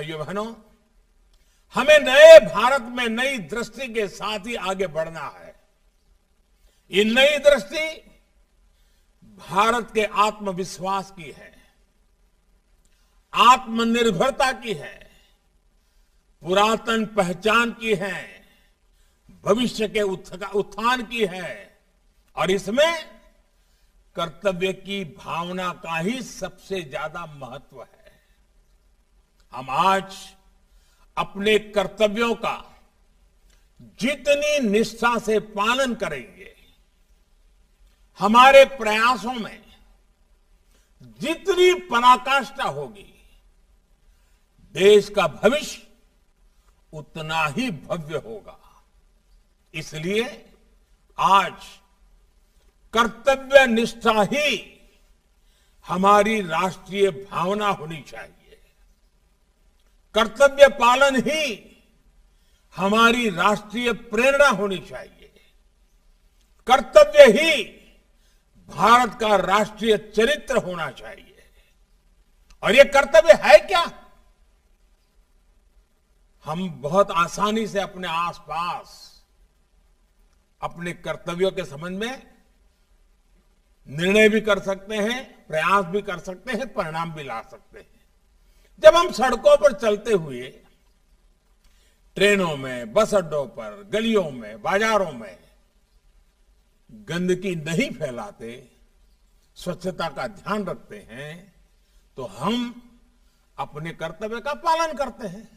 भाइयों बहनों, हमें नए भारत में नई दृष्टि के साथ ही आगे बढ़ना है। ये नई दृष्टि भारत के आत्मविश्वास की है, आत्मनिर्भरता की है, पुरातन पहचान की है, भविष्य के उत्थान की है और इसमें कर्तव्य की भावना का ही सबसे ज्यादा महत्व है। हम आज अपने कर्तव्यों का जितनी निष्ठा से पालन करेंगे, हमारे प्रयासों में जितनी पराकाष्ठा होगी, देश का भविष्य उतना ही भव्य होगा। इसलिए आज कर्तव्य निष्ठा ही हमारी राष्ट्रीय भावना होनी चाहिए, कर्तव्य पालन ही हमारी राष्ट्रीय प्रेरणा होनी चाहिए, कर्तव्य ही भारत का राष्ट्रीय चरित्र होना चाहिए। और ये कर्तव्य है क्या? हम बहुत आसानी से अपने आसपास अपने कर्तव्यों के संबंध में निर्णय भी कर सकते हैं, प्रयास भी कर सकते हैं, परिणाम भी ला सकते हैं। जब हम सड़कों पर चलते हुए ट्रेनों में, बस अड्डों पर, गलियों में, बाजारों में गंदगी नहीं फैलाते, स्वच्छता का ध्यान रखते हैं, तो हम अपने कर्तव्य का पालन करते हैं।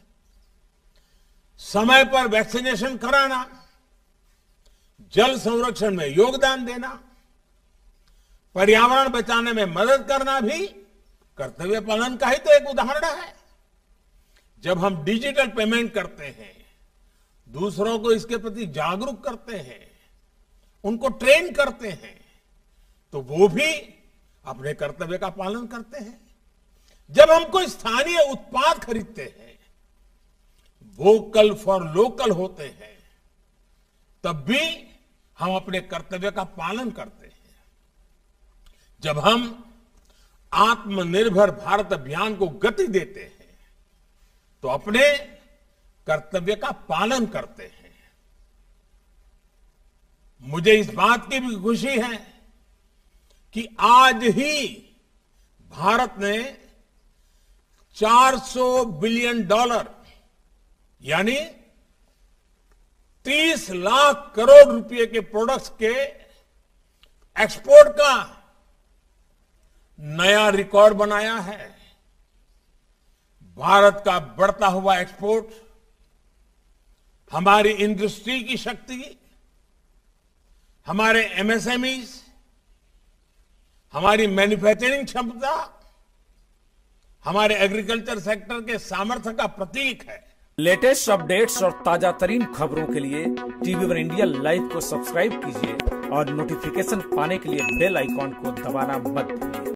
समय पर वैक्सीनेशन कराना, जल संरक्षण में योगदान देना, पर्यावरण बचाने में मदद करना भी कर्तव्य पालन का ही तो एक उदाहरण है। जब हम डिजिटल पेमेंट करते हैं, दूसरों को इसके प्रति जागरूक करते हैं, उनको ट्रेन करते हैं, तो वो भी अपने कर्तव्य का पालन करते हैं। जब हम कोई स्थानीय उत्पाद खरीदते हैं, वोकल फॉर लोकल होते हैं, तब भी हम अपने कर्तव्य का पालन करते हैं। जब हम आत्मनिर्भर भारत अभियान को गति देते हैं, तो अपने कर्तव्य का पालन करते हैं। मुझे इस बात की भी खुशी है कि आज ही भारत ने $400 बिलियन यानी 30 लाख करोड़ रुपए के प्रोडक्ट्स के एक्सपोर्ट का नया रिकॉर्ड बनाया है। भारत का बढ़ता हुआ एक्सपोर्ट हमारी इंडस्ट्री की शक्ति, हमारे MSMEs, हमारी मैन्युफैक्चरिंग क्षमता, हमारे एग्रीकल्चर सेक्टर के सामर्थ्य का प्रतीक है। लेटेस्ट अपडेट्स और ताजा तरीन खबरों के लिए TV1 इंडिया लाइव को सब्सक्राइब कीजिए और नोटिफिकेशन पाने के लिए बेल आइकॉन को दबाना मत भूलिए।